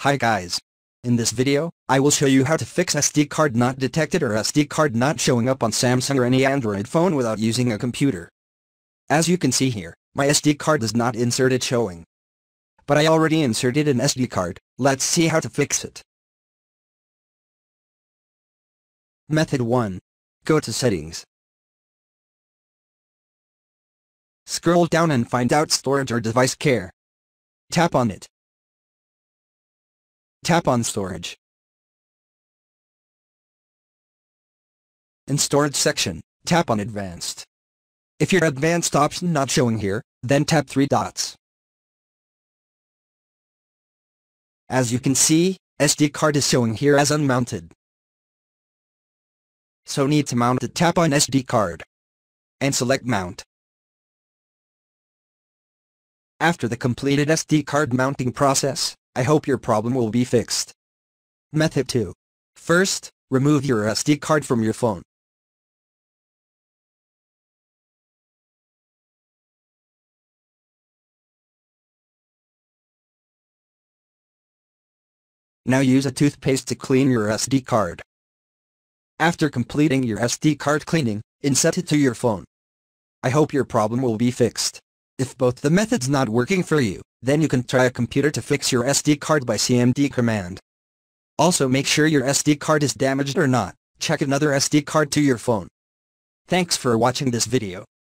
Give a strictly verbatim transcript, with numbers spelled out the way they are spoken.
Hi guys. In this video, I will show you how to fix S D card not detected or S D card not showing up on Samsung or any Android phone without using a computer. As you can see here, my S D card is not inserted showing. But I already inserted an S D card. Let's see how to fix it. Method one. Go to Settings. Scroll down and find out Storage or Device Care. Tap on it. Tap on Storage. In Storage section, tap on Advanced. If your Advanced option not showing here, then tap three dots. As you can see, S D card is showing here as unmounted. So need to mount it. Tap on S D card and select Mount. After the completed S D card mounting process, I hope your problem will be fixed. Method two. First, remove your S D card from your phone. Now use a toothpaste to clean your S D card. After completing your S D card cleaning, insert it to your phone. I hope your problem will be fixed. If both the methods not working for you, then you can try a computer to fix your S D card by C M D command. Also make sure your S D card is damaged or not. Check another S D card to your phone. Thanks for watching this video.